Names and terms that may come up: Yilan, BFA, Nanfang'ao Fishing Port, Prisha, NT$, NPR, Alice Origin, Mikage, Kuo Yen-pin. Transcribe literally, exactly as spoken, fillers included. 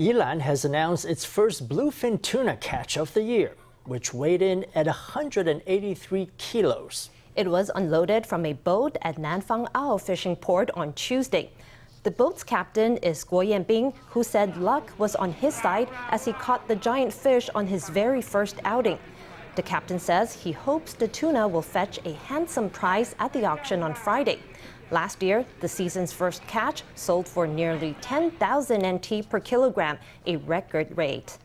Yilan has announced its first bluefin tuna catch of the year, which weighed in at one hundred eighty-three kilos. It was unloaded from a boat at Nanfang'ao Fishing Port on Tuesday. The boat's captain is Kuo Yen-pin, who said luck was on his side as he caught the giant fish on his very first outing. The captain says he hopes the tuna will fetch a handsome price at the auction on Friday. Last year, the season's first catch sold for nearly ten thousand N T per kilogram, a record rate.